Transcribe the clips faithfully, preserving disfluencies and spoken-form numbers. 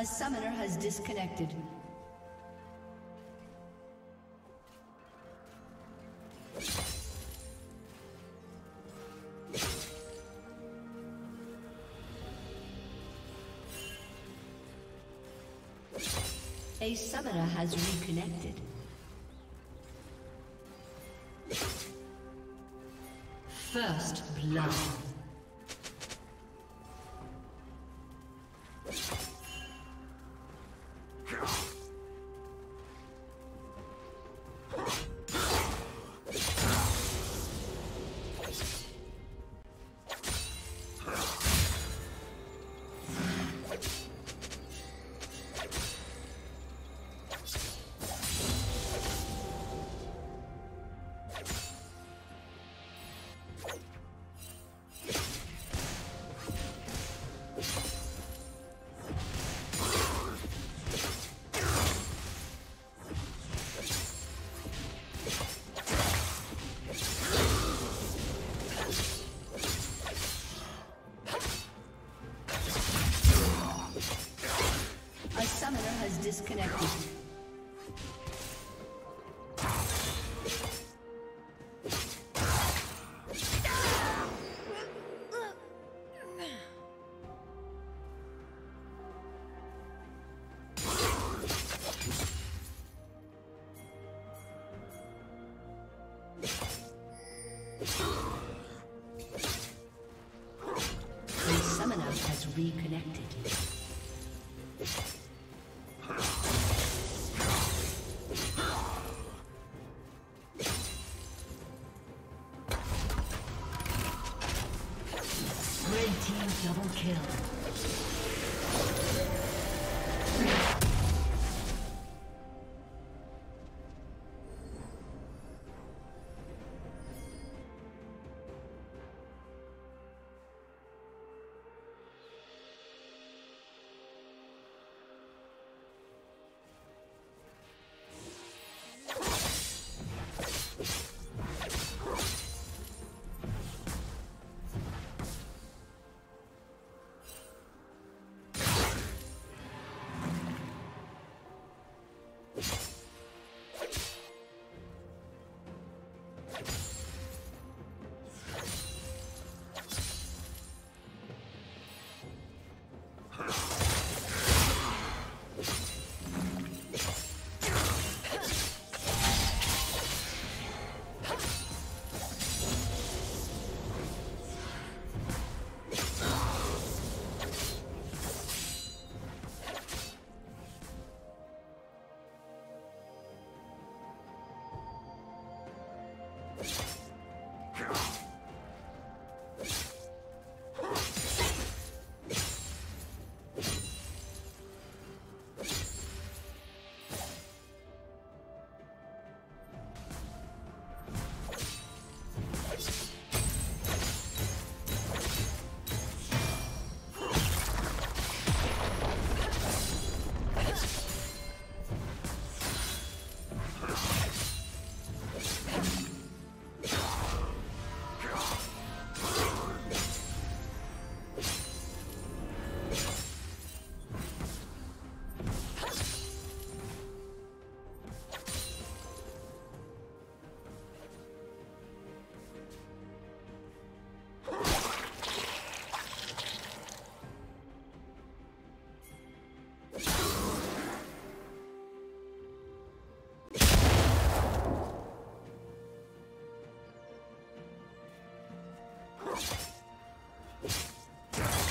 A summoner has disconnected. A summoner has reconnected. First blood. Disconnected. The summoner has reconnected. Kill.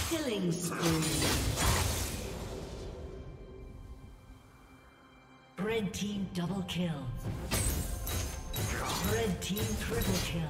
Killing spree. Red team double kill. Red team triple kill.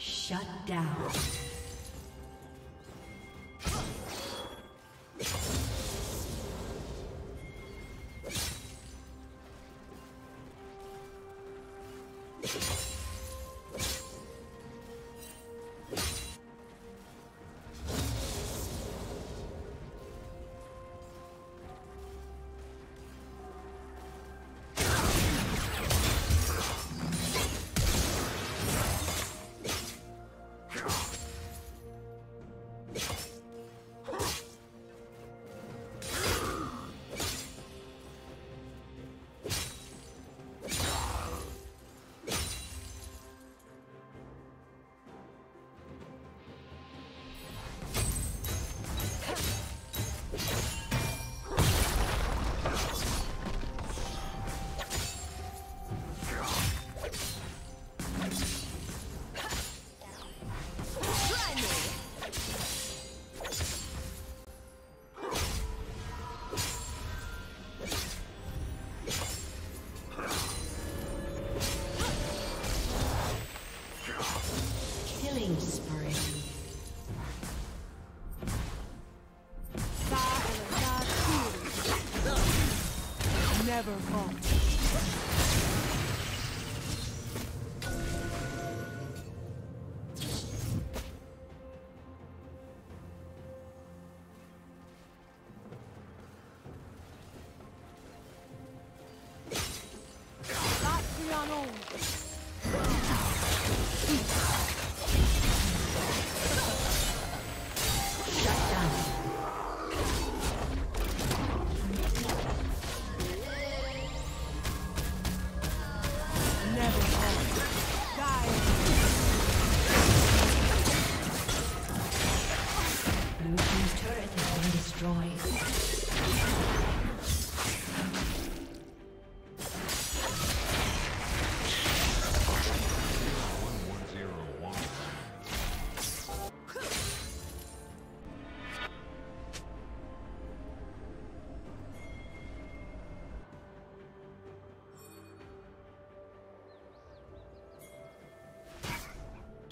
Shut down. Never fall.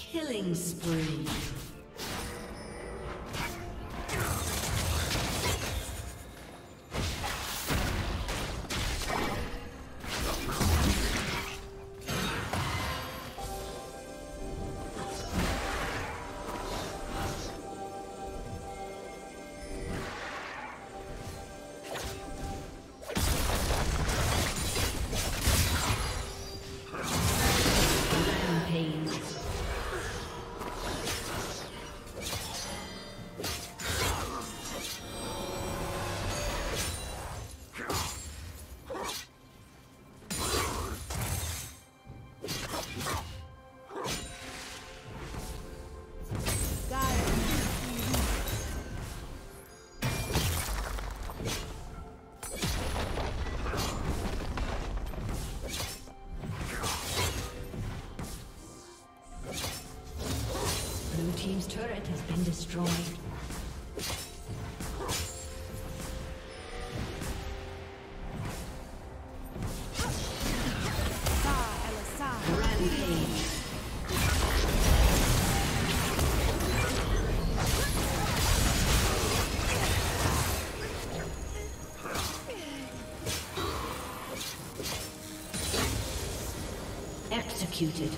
Killing spree. James' turret has been destroyed. Rampage. executed.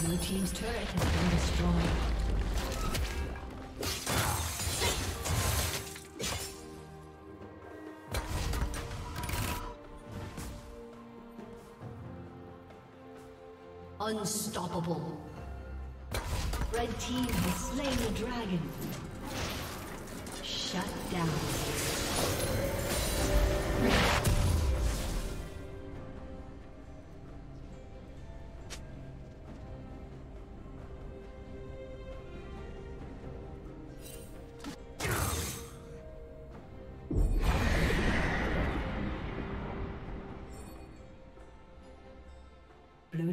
Blue team's turret has been destroyed. Unstoppable. Red team has slain the dragon. Shut down. Blue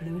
Blue